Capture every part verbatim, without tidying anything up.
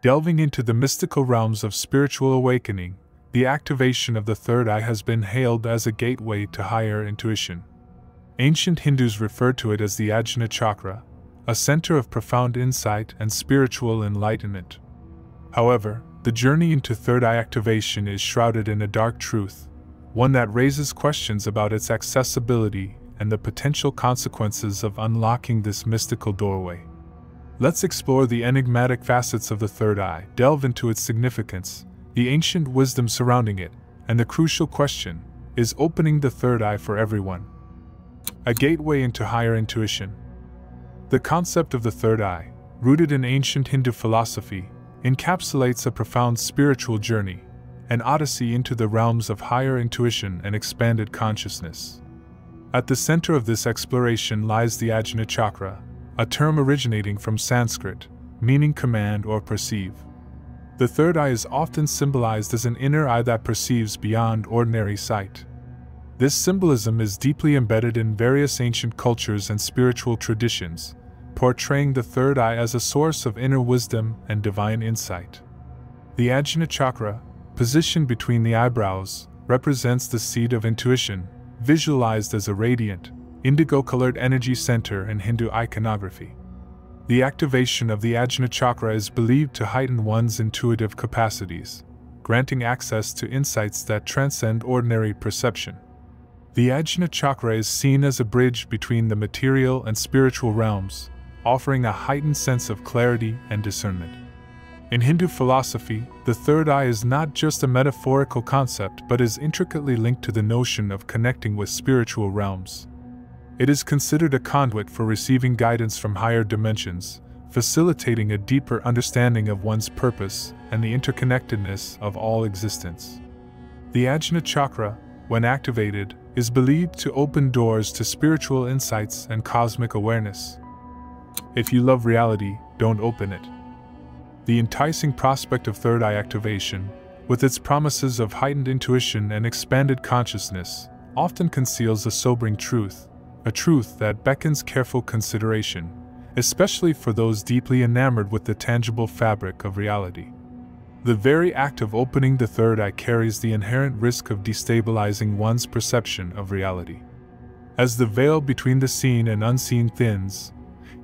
delving into the mystical realms of spiritual awakening, the activation of the third eye has been hailed as a gateway to higher intuition. Ancient Hindus referred to it as the Ajna Chakra, a center of profound insight and spiritual enlightenment. However, the journey into third eye activation is shrouded in a dark truth, one that raises questions about its accessibility and the potential consequences of unlocking this mystical doorway. Let's explore the enigmatic facets of the third eye, delve into its significance, the ancient wisdom surrounding it, and the crucial question, is opening the third eye for everyone a gateway into higher intuition? The concept of the third eye, rooted in ancient Hindu philosophy, encapsulates a profound spiritual journey, an odyssey into the realms of higher intuition and expanded consciousness. At the center of this exploration lies the Ajna Chakra, a term originating from Sanskrit, meaning command or perceive. The third eye is often symbolized as an inner eye that perceives beyond ordinary sight. This symbolism is deeply embedded in various ancient cultures and spiritual traditions, portraying the third eye as a source of inner wisdom and divine insight. The Ajna Chakra, positioned between the eyebrows, represents the seat of intuition, visualized as a radiant, indigo-colored energy center in Hindu iconography. The activation of the Ajna Chakra is believed to heighten one's intuitive capacities, granting access to insights that transcend ordinary perception. The Ajna Chakra is seen as a bridge between the material and spiritual realms, offering a heightened sense of clarity and discernment. In Hindu philosophy, the third eye is not just a metaphorical concept but is intricately linked to the notion of connecting with spiritual realms. It is considered a conduit for receiving guidance from higher dimensions, facilitating a deeper understanding of one's purpose and the interconnectedness of all existence. The Ajna Chakra, when activated, is believed to open doors to spiritual insights and cosmic awareness. If you love reality, don't open it. The enticing prospect of third eye activation, with its promises of heightened intuition and expanded consciousness, often conceals a sobering truth, a truth that beckons careful consideration, especially for those deeply enamored with the tangible fabric of reality. The very act of opening the third eye carries the inherent risk of destabilizing one's perception of reality. As the veil between the seen and unseen thins,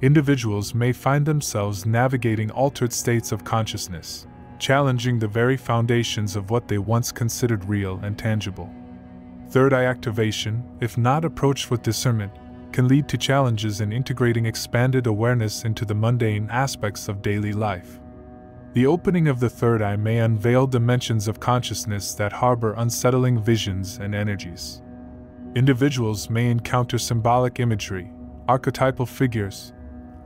individuals may find themselves navigating altered states of consciousness, challenging the very foundations of what they once considered real and tangible. Third eye activation, if not approached with discernment, can lead to challenges in integrating expanded awareness into the mundane aspects of daily life. The opening of the third eye may unveil dimensions of consciousness that harbor unsettling visions and energies. Individuals may encounter symbolic imagery, archetypal figures,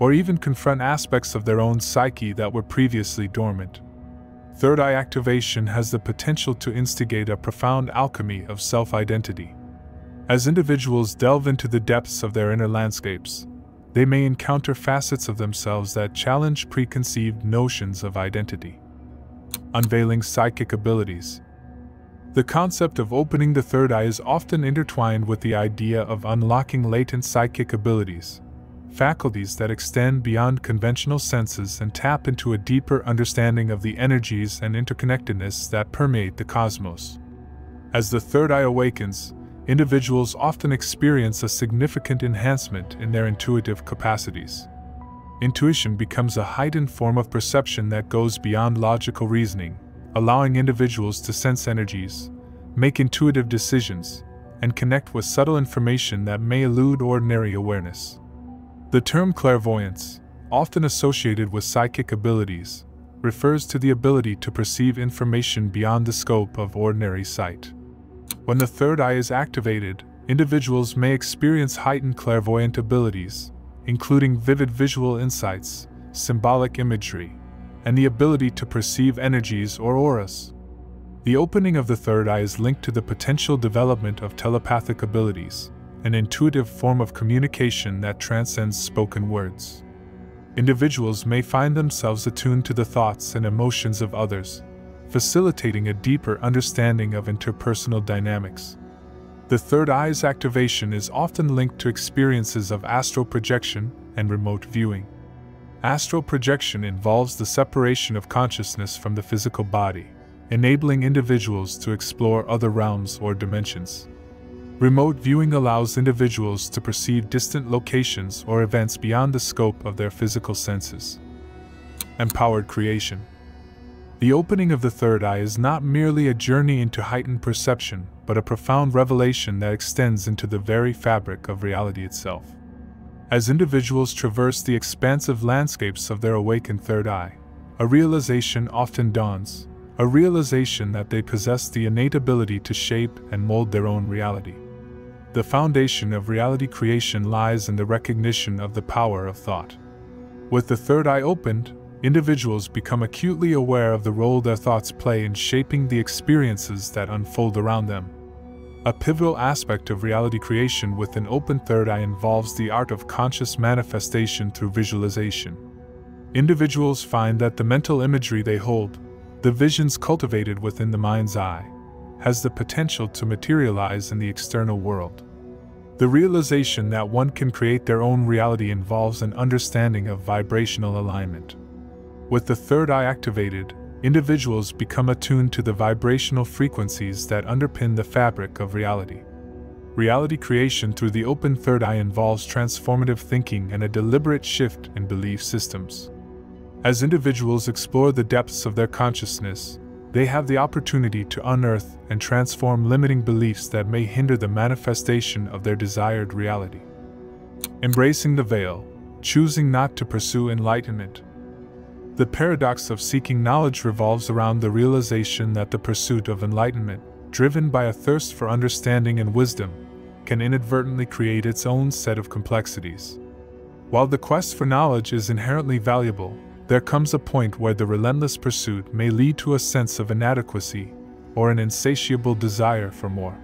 or even confront aspects of their own psyche that were previously dormant. Third eye activation has the potential to instigate a profound alchemy of self-identity. As individuals delve into the depths of their inner landscapes, they may encounter facets of themselves that challenge preconceived notions of identity. Unveiling psychic abilities. The concept of opening the third eye is often intertwined with the idea of unlocking latent psychic abilities, faculties that extend beyond conventional senses and tap into a deeper understanding of the energies and interconnectedness that permeate the cosmos. As the third eye awakens, individuals often experience a significant enhancement in their intuitive capacities. Intuition becomes a heightened form of perception that goes beyond logical reasoning, allowing individuals to sense energies, make intuitive decisions, and connect with subtle information that may elude ordinary awareness. The term clairvoyance, often associated with psychic abilities, refers to the ability to perceive information beyond the scope of ordinary sight. When the third eye is activated, individuals may experience heightened clairvoyant abilities, including vivid visual insights, symbolic imagery, and the ability to perceive energies or auras. The opening of the third eye is linked to the potential development of telepathic abilities, an intuitive form of communication that transcends spoken words. Individuals may find themselves attuned to the thoughts and emotions of others, facilitating a deeper understanding of interpersonal dynamics. The third eye's activation is often linked to experiences of astral projection and remote viewing. Astral projection involves the separation of consciousness from the physical body, enabling individuals to explore other realms or dimensions. Remote viewing allows individuals to perceive distant locations or events beyond the scope of their physical senses. Empowered creation. The opening of the third eye is not merely a journey into heightened perception, but a profound revelation that extends into the very fabric of reality itself. As individuals traverse the expansive landscapes of their awakened third eye, a realization often dawns, a realization that they possess the innate ability to shape and mold their own reality. The foundation of reality creation lies in the recognition of the power of thought. With the third eye opened, individuals become acutely aware of the role their thoughts play in shaping the experiences that unfold around them. A pivotal aspect of reality creation with an open third eye involves the art of conscious manifestation through visualization. Individuals find that the mental imagery they hold, the visions cultivated within the mind's eye, has the potential to materialize in the external world. The realization that one can create their own reality involves an understanding of vibrational alignment. With the third eye activated, individuals become attuned to the vibrational frequencies that underpin the fabric of reality. Reality creation through the open third eye involves transformative thinking and a deliberate shift in belief systems. As individuals explore the depths of their consciousness, they have the opportunity to unearth and transform limiting beliefs that may hinder the manifestation of their desired reality. Embracing the veil, choosing not to pursue enlightenment. The paradox of seeking knowledge revolves around the realization that the pursuit of enlightenment, driven by a thirst for understanding and wisdom, can inadvertently create its own set of complexities. While the quest for knowledge is inherently valuable, there comes a point where the relentless pursuit may lead to a sense of inadequacy or an insatiable desire for more.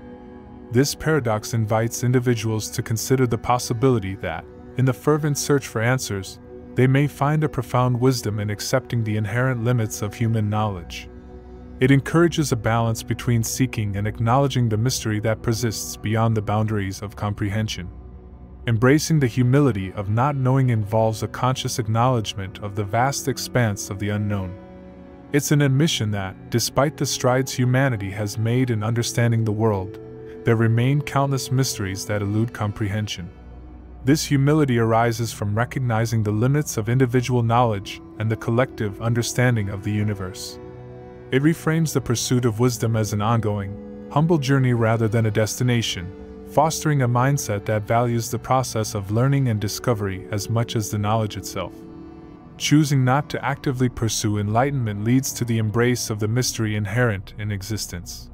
This paradox invites individuals to consider the possibility that, in the fervent search for answers, they may find a profound wisdom in accepting the inherent limits of human knowledge. It encourages a balance between seeking and acknowledging the mystery that persists beyond the boundaries of comprehension. Embracing the humility of not knowing involves a conscious acknowledgement of the vast expanse of the unknown. It's an admission that, despite the strides humanity has made in understanding the world, there remain countless mysteries that elude comprehension. This humility arises from recognizing the limits of individual knowledge and the collective understanding of the universe. It reframes the pursuit of wisdom as an ongoing, humble journey rather than a destination, fostering a mindset that values the process of learning and discovery as much as the knowledge itself. Choosing not to actively pursue enlightenment leads to the embrace of the mystery inherent in existence.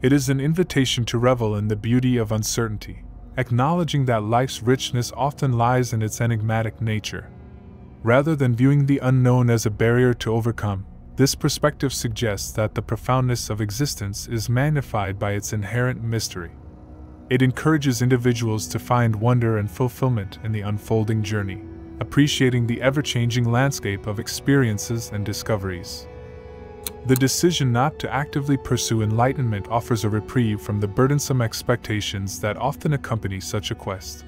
It is an invitation to revel in the beauty of uncertainty, acknowledging that life's richness often lies in its enigmatic nature. Rather than viewing the unknown as a barrier to overcome, this perspective suggests that the profoundness of existence is magnified by its inherent mystery. It encourages individuals to find wonder and fulfillment in the unfolding journey, appreciating the ever-changing landscape of experiences and discoveries. The decision not to actively pursue enlightenment offers a reprieve from the burdensome expectations that often accompany such a quest.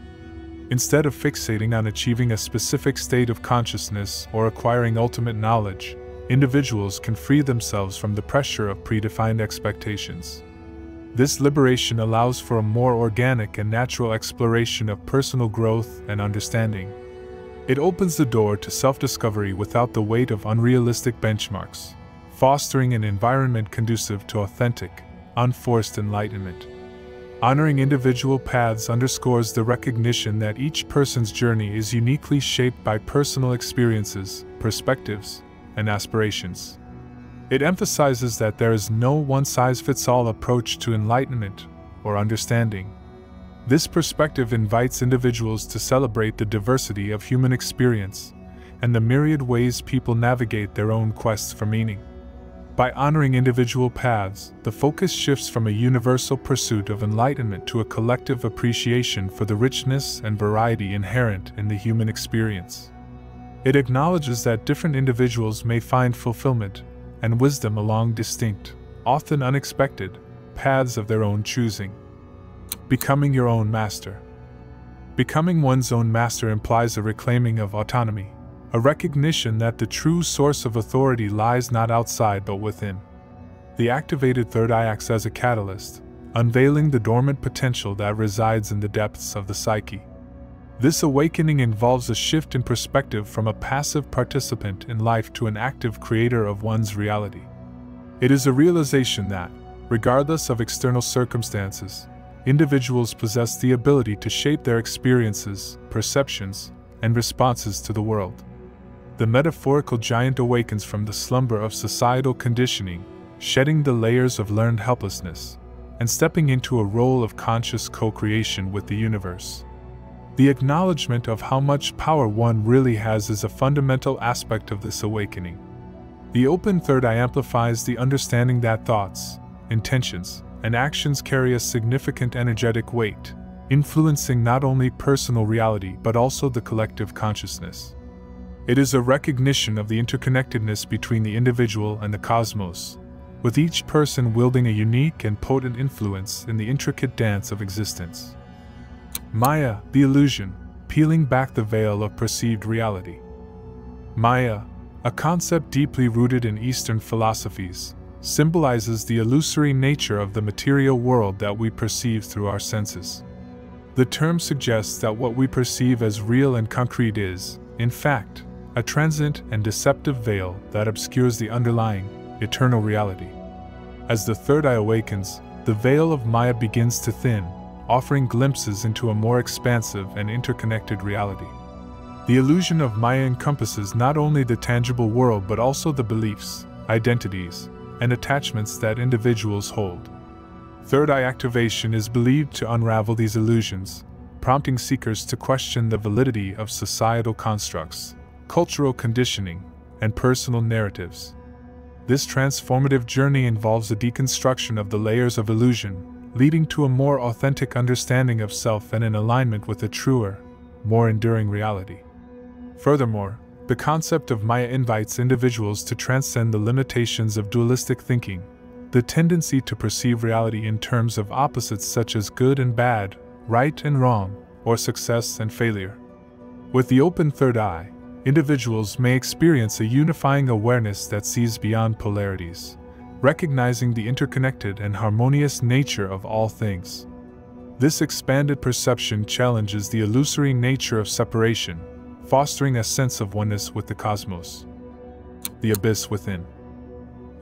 Instead of fixating on achieving a specific state of consciousness or acquiring ultimate knowledge, individuals can free themselves from the pressure of predefined expectations. This liberation allows for a more organic and natural exploration of personal growth and understanding. It opens the door to self-discovery without the weight of unrealistic benchmarks, fostering an environment conducive to authentic, unforced enlightenment. Honoring individual paths underscores the recognition that each person's journey is uniquely shaped by personal experiences, perspectives, and aspirations. It emphasizes that there is no one-size-fits-all approach to enlightenment or understanding. This perspective invites individuals to celebrate the diversity of human experience and the myriad ways people navigate their own quests for meaning. By honoring individual paths, the focus shifts from a universal pursuit of enlightenment to a collective appreciation for the richness and variety inherent in the human experience. It acknowledges that different individuals may find fulfillment and wisdom along distinct, often unexpected, paths of their own choosing. Becoming your own master. Becoming one's own master implies a reclaiming of autonomy, a a recognition that the true source of authority lies not outside but within. The activated third eye acts as a catalyst, unveiling the dormant potential that resides in the depths of the psyche. This awakening involves a shift in perspective from a passive participant in life to an active creator of one's reality. It is a realization that, regardless of external circumstances, individuals possess the ability to shape their experiences, perceptions, and responses to the world. The metaphorical giant awakens from the slumber of societal conditioning, shedding the layers of learned helplessness, and stepping into a role of conscious co-creation with the universe. The acknowledgement of how much power one really has is a fundamental aspect of this awakening. The open third eye amplifies the understanding that thoughts, intentions, and actions carry a significant energetic weight, influencing not only personal reality but also the collective consciousness. It is a recognition of the interconnectedness between the individual and the cosmos, with each person wielding a unique and potent influence in the intricate dance of existence. Maya, the illusion, peeling back the veil of perceived reality. Maya, a concept deeply rooted in Eastern philosophies, symbolizes the illusory nature of the material world that we perceive through our senses. The term suggests that what we perceive as real and concrete is, in fact, a transient and deceptive veil that obscures the underlying, eternal reality. As the third eye awakens, the veil of Maya begins to thin, offering glimpses into a more expansive and interconnected reality. The illusion of Maya encompasses not only the tangible world but also the beliefs, identities, and attachments that individuals hold. Third eye activation is believed to unravel these illusions, prompting seekers to question the validity of societal constructs, cultural conditioning, and personal narratives. This transformative journey involves a deconstruction of the layers of illusion, leading to a more authentic understanding of self and an alignment with a truer, more enduring reality. Furthermore, the concept of Maya invites individuals to transcend the limitations of dualistic thinking, the tendency to perceive reality in terms of opposites such as good and bad, right and wrong, or success and failure. With the open third eye, individuals may experience a unifying awareness that sees beyond polarities, recognizing the interconnected and harmonious nature of all things. This expanded perception challenges the illusory nature of separation, fostering a sense of oneness with the cosmos. The abyss within.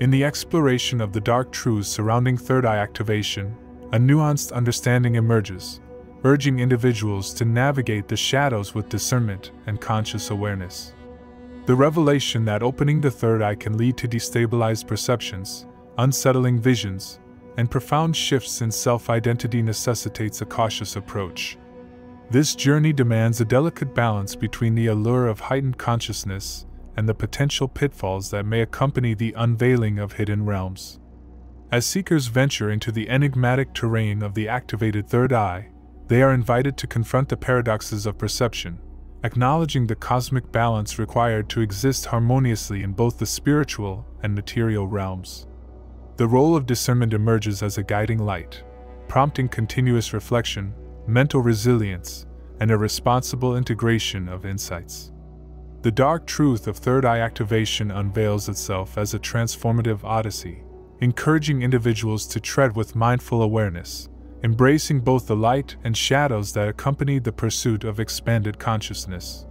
In the exploration of the dark truths surrounding third eye activation, a nuanced understanding emerges, urging individuals to navigate the shadows with discernment and conscious awareness. The revelation that opening the third eye can lead to destabilized perceptions, unsettling visions, and profound shifts in self-identity necessitates a cautious approach. This journey demands a delicate balance between the allure of heightened consciousness and the potential pitfalls that may accompany the unveiling of hidden realms. As seekers venture into the enigmatic terrain of the activated third eye, they are invited to confront the paradoxes of perception, acknowledging the cosmic balance required to exist harmoniously in both the spiritual and material realms. The role of discernment emerges as a guiding light, prompting continuous reflection, mental resilience, and a responsible integration of insights. The dark truth of third eye activation unveils itself as a transformative odyssey, encouraging individuals to tread with mindful awareness, embracing both the light and shadows that accompany the pursuit of expanded consciousness.